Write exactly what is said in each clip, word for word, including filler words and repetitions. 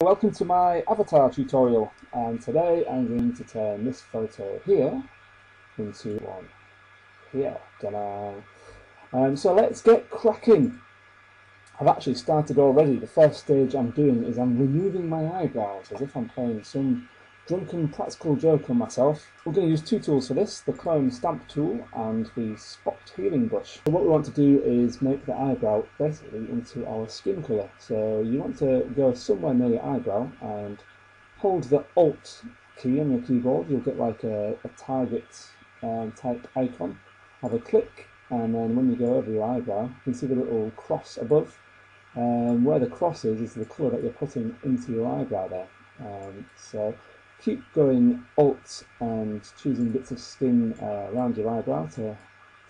Welcome to my Avatar tutorial, and today I'm going to turn this photo here into one here. Ta-da! Um, so let's get cracking. I've actually started already. The first stage I'm doing is I'm removing my eyebrows as if I'm playing some drunken practical joke on myself. We're going to use two tools for this, the clone stamp tool and the spot healing brush. So what we want to do is make the eyebrow basically into our skin colour. So you want to go somewhere near your eyebrow and hold the Alt key on your keyboard. You'll get like a, a target um, type icon. Have a click, and then when you go over your eyebrow, you can see the little cross above. Um, where the cross is, is the colour that you're putting into your eyebrow there. Um, so keep going Alt and choosing bits of skin uh, around your eyebrow to,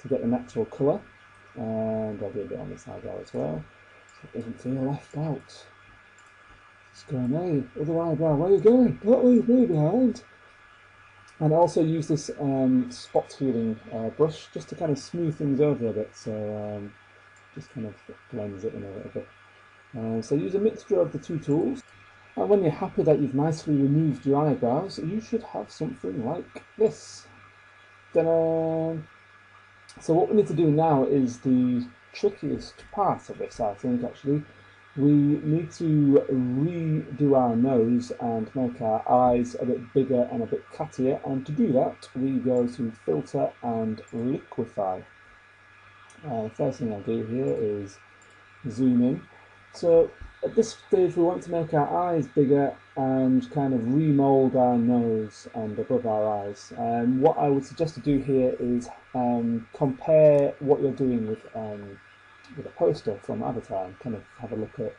to get the natural colour. And I'll do a bit on this eyebrow as well, so it doesn't feel left out. It's going, hey, other eyebrow, where are you going? Don't leave me behind. And I also use this um, spot healing uh, brush just to kind of smooth things over a bit, so um, just kind of blends it in a little bit. Uh, so use a mixture of the two tools. And when you're happy that you've nicely removed your eyebrows, you should have something like this. Ta-da! So what we need to do now is the trickiest part of this, I think, actually. We need to redo our nose and make our eyes a bit bigger and a bit cattier. And to do that, we go to Filter and Liquify. Uh, the first thing I'll do here is zoom in. So at this stage we want to make our eyes bigger and kind of remold our nose and above our eyes. Um, what I would suggest to do here is um, compare what you're doing with, um, with a poster from Avatar and kind of have a look at,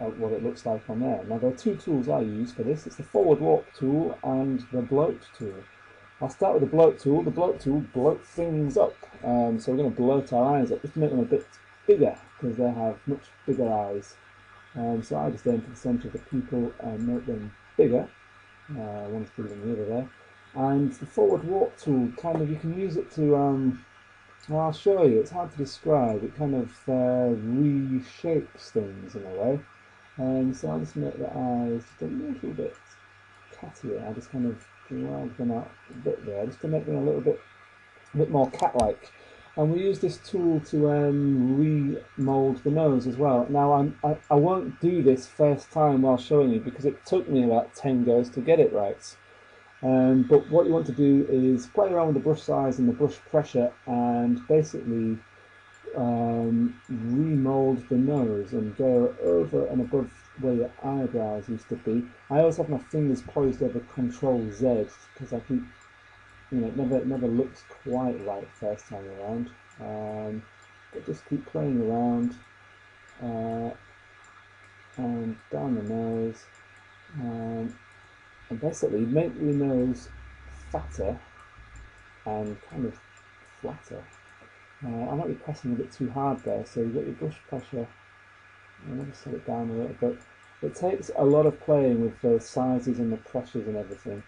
at what it looks like on there. Now there are two tools I use for this. It's the forward warp tool and the bloat tool. I'll start with the bloat tool. The bloat tool bloats things up. Um, so we're going to bloat our eyes up just to make them a bit bigger because they have much bigger eyes. Um, so I just aim for the centre of the pupil and make them bigger, uh, one's bigger than the other there. And the forward warp tool, kind of, you can use it to, um, well, I'll show you, it's hard to describe, it kind of uh, reshapes things in a way. Um, so I'll just make the eyes just a little bit cattier. I just kind of drag them out a bit there, just to make them a little bit, a bit more cat-like. And we use this tool to um, remold the nose as well. Now I'm, I, I won't do this first time while showing you because it took me about ten goes to get it right. Um, but what you want to do is play around with the brush size and the brush pressure and basically um, remold the nose and go over and above where your eyebrows used to be. I always have my fingers poised over control Z because I keep, you know, it never, it never looks quite right first time around, um, but just keep playing around, uh, and down the nose, um, and basically make your nose fatter and kind of flatter. Uh, I might be pressing a bit too hard there, so you've got your brush pressure, and I'll just set it down a little bit. It takes a lot of playing with the sizes and the pressures and everything.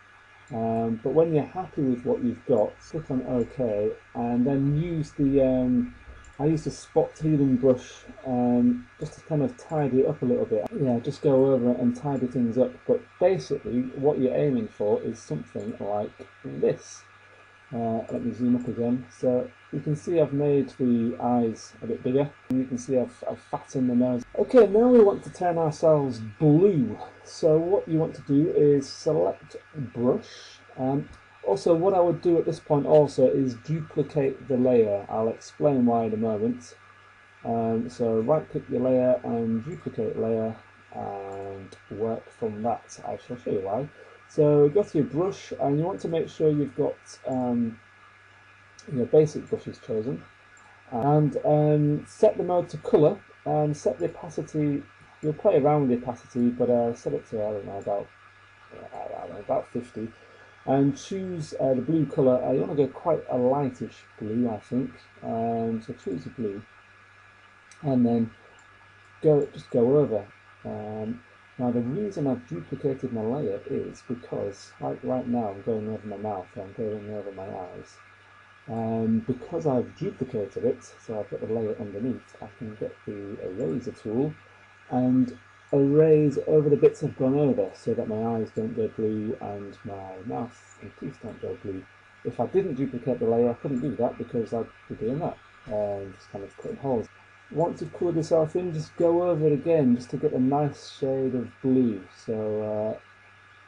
Um, but when you're happy with what you've got, click on OK, and then use the, um, I use the spot healing brush um, just to kind of tidy it up a little bit. Yeah, just go over and tidy things up, but basically what you're aiming for is something like this. Uh, let me zoom up again. So you can see I've made the eyes a bit bigger, and you can see I've, I've fattened the nose. Okay, now we want to turn ourselves blue. So what you want to do is select brush. Um, also, what I would do at this point also is duplicate the layer. I'll explain why in a moment. Um, so right click your layer and duplicate layer and work from that. I shall show you why. So go to your brush, and you want to make sure you've got um, your basic brushes chosen, and um, set the mode to colour, and set the opacity. You'll play around with the opacity, but uh, set it to I don't know about I don't know, about fifty, and choose uh, the blue colour. Uh, you want to go quite a lightish blue, I think. Um, so choose the blue, and then go just go over. Um, Now the reason I've duplicated my layer is because, like right now, I'm going over my mouth and I'm going over my eyes. Um, because I've duplicated it, so I've got the layer underneath, I can get the eraser tool and erase over the bits I've gone over so that my eyes don't go blue and my mouth and teeth don't go blue. If I didn't duplicate the layer, I couldn't do that because I'd be doing that, um, just kind of cutting holes. Once you've coloured this off in, just go over it again just to get a nice shade of blue. So uh,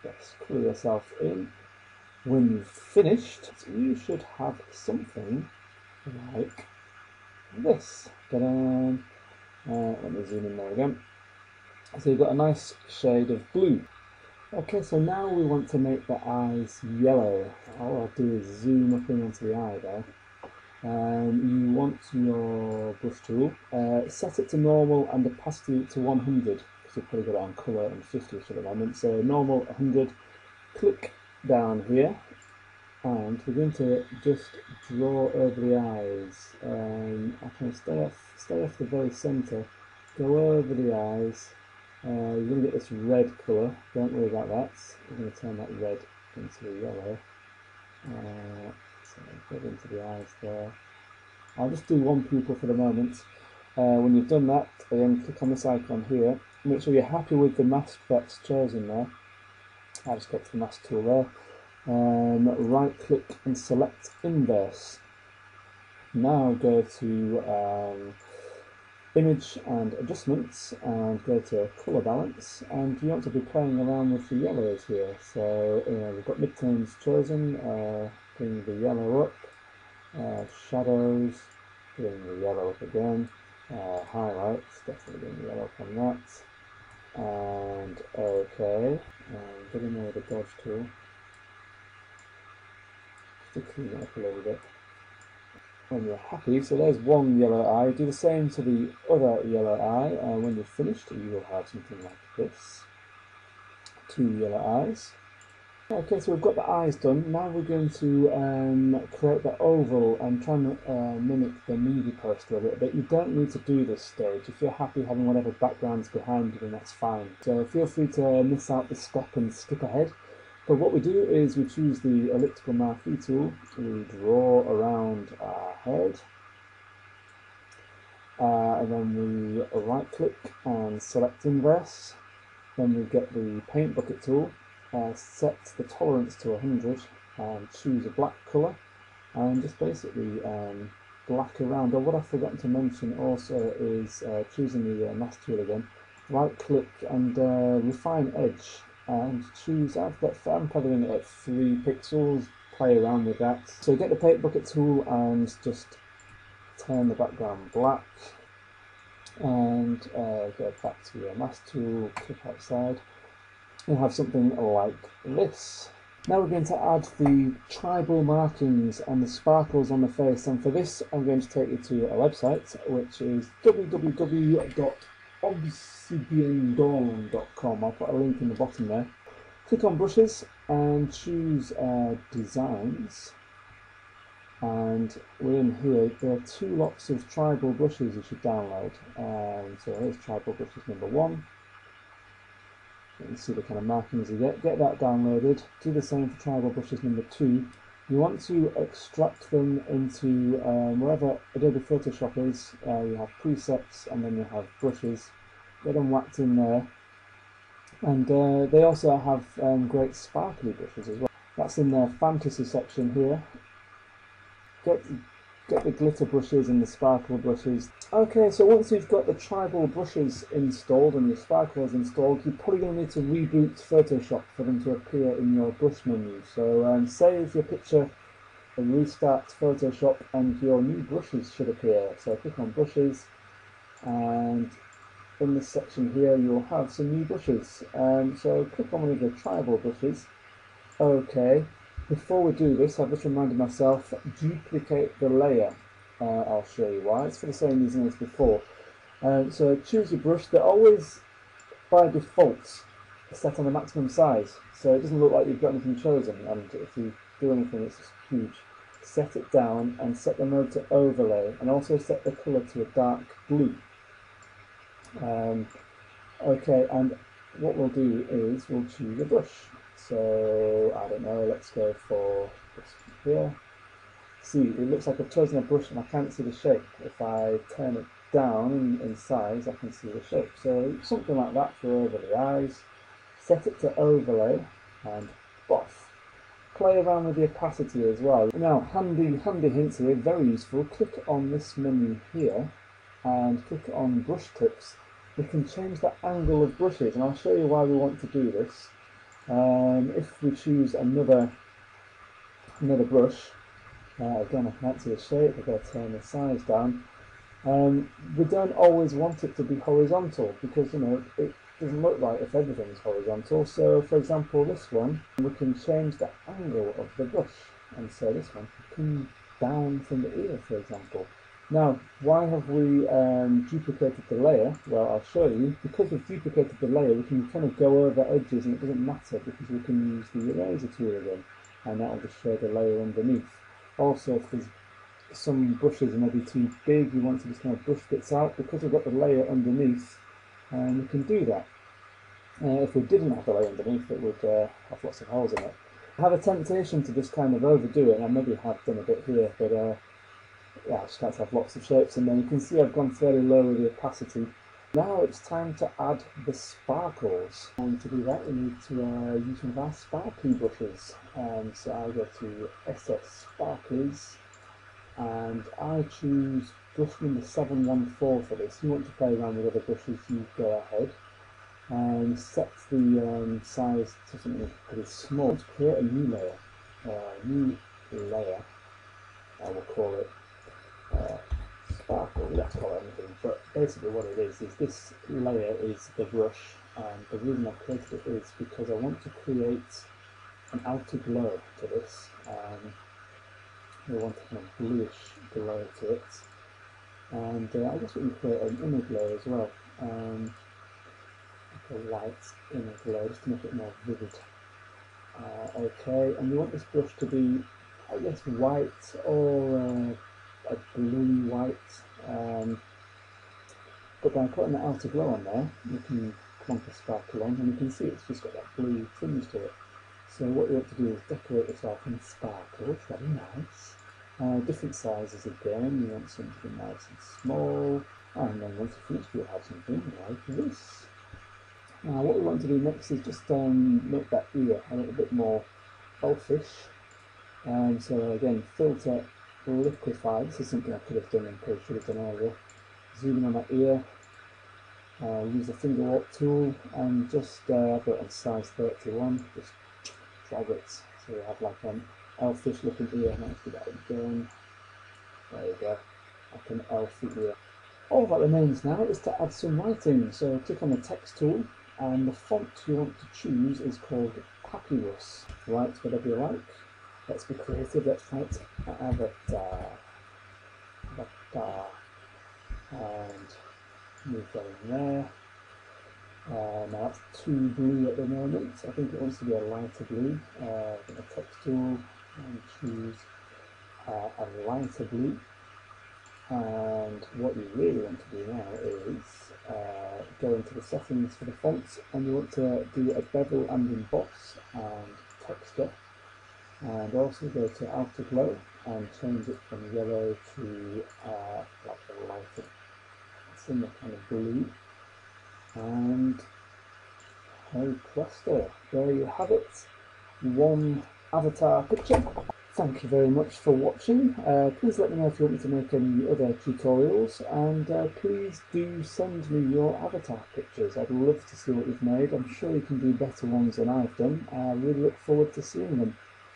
let's colour yourself in. When you've finished, you should have something like this. Ta-da! Uh, let me zoom in there again. So you've got a nice shade of blue. Okay, so now we want to make the eyes yellow. All I'll do is zoom up in onto the eye there. Um, you want your brush tool, uh, set it to normal and opacity to one hundred, because you've probably got it on colour and fifty for the moment. So normal one hundred, click down here, and we're going to just draw over the eyes. Um, I can stay off, stay off the very centre, go over the eyes. Uh, you're going to get this red colour, don't worry about that. We're going to turn that red into a yellow. Uh, So get into the eyes there. I'll just do one pupil for the moment. Uh, when you've done that, then click on this icon here. Make sure you're happy with the mask that's chosen there. I'll just get to the mask tool there. Um, right click and select inverse. Now go to um, image and adjustments and go to colour balance, and you want to be playing around with the yellows here. So you know, we've got midtones chosen. Uh, Bring the yellow up, uh, shadows, bring the yellow up again, uh, highlights, definitely bring the yellow up on that, and okay, and get in there with the dodge tool, just to clean it up a little bit. When you're happy, so there's one yellow eye, do the same to the other yellow eye, and uh, when you're finished you will have something like this, two yellow eyes. Okay, so we've got the eyes done. Now we're going to um, create the oval and try and uh, mimic the movie poster a little bit. You don't need to do this stage. If you're happy having whatever background's behind you, then that's fine. So feel free to miss out the step and skip ahead. But what we do is we choose the elliptical marquee tool. We draw around our head. Uh, and then we right-click and select inverse. Then we get the paint bucket tool. Uh, set the tolerance to one hundred and choose a black colour and just basically um, black around. Oh, what I've forgotten to mention also is uh, choosing the uh, mask tool again, right click and uh, refine edge and choose, I've got, I'm probably at three pixels, play around with that. So get the paint bucket tool and just turn the background black and uh, go back to your mask tool, click outside. We'll have something like this. Now we're going to add the tribal markings and the sparkles on the face, and for this I'm going to take you to our website, which is w w w dot obsidian dawn dot com. I'll put a link in the bottom there. Click on brushes and choose uh, designs, and we're in here. There are two lots of tribal brushes you should download. Um, so here's tribal brushes number one. You can see the kind of markings you get. Get that downloaded. Do the same for tribal brushes number two. You want to extract them into um, wherever Adobe Photoshop is. Uh, you have presets and then you have brushes. Get them whacked in there. And uh, they also have um, great sparkly brushes as well. That's in their fantasy section here. Get Get the glitter brushes and the sparkle brushes. Okay, so once you've got the tribal brushes installed and the sparkles installed, you're probably going to need to reboot Photoshop for them to appear in your brush menu. So um, save your picture and restart Photoshop and your new brushes should appear. So click on brushes and in this section here you'll have some new brushes. Um, so click on one of the tribal brushes. Okay. Before we do this, I've just reminded myself, duplicate the layer. Uh, I'll show you why. It's for the same reason as before. Um, so choose your brush. They're always, by default, set on the maximum size. So it doesn't look like you've got anything chosen. And if you do anything, it's just huge. Set it down and set the mode to overlay. And also set the colour to a dark blue. Um, okay, and what we'll do is we'll choose a brush. So, I don't know, let's go for this here. See, it looks like I've chosen a brush and I can't see the shape. If I turn it down in size, I can see the shape. So something like that for over the eyes. Set it to overlay and boff. Play around with the opacity as well. Now, handy, handy hints here, very useful. Click on this menu here and click on brush tips. We can change the angle of brushes, and I'll show you why we want to do this. Um, if we choose another another brush, uh, again I can't see the shape, I've got to turn the size down. Um, we don't always want it to be horizontal because, you know, it doesn't look right if everything is horizontal. So for example, this one, we can change the angle of the brush, and so this one can come down from the ear, for example. Now, why have we um, duplicated the layer? Well, I'll show you. Because we've duplicated the layer, we can kind of go over edges and it doesn't matter because we can use the eraser tool again, and that will just show the layer underneath. Also, if there's some brushes are maybe too big, you want to just kind of brush bits out, because we've got the layer underneath, and um, we can do that. Uh, if we didn't have the layer underneath, it would uh, have lots of holes in it. I have a temptation to just kind of overdo it, and I maybe have done a bit here, but uh, yeah, I just can't have lots of shapes in there. You can see I've gone fairly low with the opacity. Now it's time to add the sparkles, and to do that we need to uh, use one of our sparkly brushes. Um, so I go to S S Sparklies, and I choose brush number seven one four for this. You want to play around with other brushes, you go ahead and set the um, size to something pretty small. To create a new layer, uh, new layer, I will call it. Uh, sparkle, we don't call it anything, but basically what it is, is this layer is the brush, and the reason I've created it is because I want to create an outer glow to this. Um, we want a kind of bluish glow to it, and uh, I guess we can create an inner glow as well, um, like a white inner glow, just to make it more vivid. Uh, okay, and we want this brush to be, I guess, white or uh, a blue white, um, but by putting the outer glow on there, you can clump the sparkle on, and you can see it's just got that blue tinge to it. So what you want to do is decorate this out in sparkles, very nice. Uh, different sizes again, you want something nice and small, and then once you finish, you'll have something like this. Now what we want to do next is just um, make that ear a little bit more elfish, and um, so again, filter liquify. This is something I could have done and probably should have done earlier. Zoom in on my ear, uh, use the finger warp tool, and just uh, put it on size thirty-one, just drag it so we have like an elfish looking ear. Let's do that again. There you go, like an elf ear. All that remains now is to add some writing. So click on the text tool, and the font you want to choose is called Papyrus. Write whatever you like. Let's be creative, let's write Avatar, Avatar, and move that in there. Uh, now that's too blue at the moment, I think it wants to be a lighter blue. Uh, get the text tool and choose uh, a lighter blue. And what you really want to do now is uh, go into the settings for the fonts, and you want to do a bevel and emboss and texture. And also go to outer glow and change it from yellow to uh, like a lighter, similar kind of blue. And hey presto, there you have it, one avatar picture. Thank you very much for watching. Uh, please let me know if you want me to make any other tutorials, and uh, please do send me your avatar pictures. I'd love to see what you've made. I'm sure you can do better ones than I've done. I really look forward to seeing them.